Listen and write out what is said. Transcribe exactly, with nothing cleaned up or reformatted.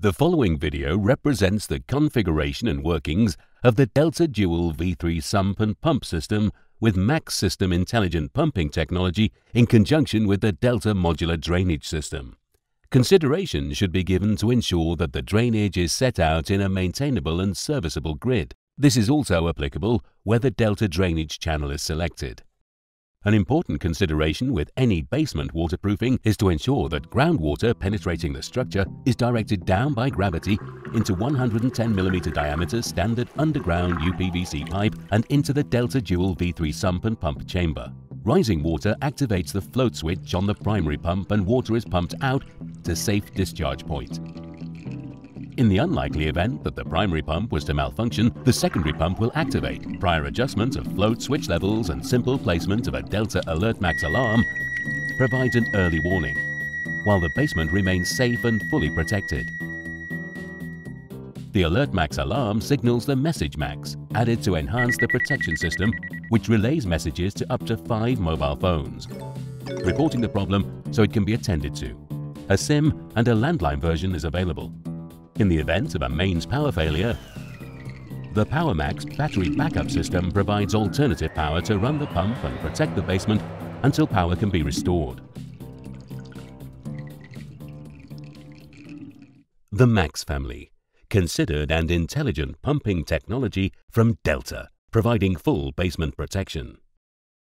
The following video represents the configuration and workings of the Delta Dual V three sump and pump system with Max System Intelligent Pumping Technology in conjunction with the Delta Modular Drainage System. Consideration should be given to ensure that the drainage is set out in a maintainable and serviceable grid. This is also applicable where the Delta Drainage Channel is selected. An important consideration with any basement waterproofing is to ensure that groundwater penetrating the structure is directed down by gravity into one hundred ten millimeter diameter standard underground U P V C pipe and into the Delta Dual V three sump and pump chamber. Rising water activates the float switch on the primary pump and water is pumped out to safe discharge point. In the unlikely event that the primary pump was to malfunction, the secondary pump will activate. Prior adjustment of float switch levels and simple placement of a Delta AlertMax alarm provides an early warning, while the basement remains safe and fully protected. The AlertMax alarm signals the MessageMax, added to enhance the protection system, which relays messages to up to five mobile phones, reporting the problem so it can be attended to. A SIM and a landline version is available. In the event of a mains power failure, the PowerMax battery backup system provides alternative power to run the pump and protect the basement until power can be restored. The Max family, considered and intelligent pumping technology from Delta, providing full basement protection.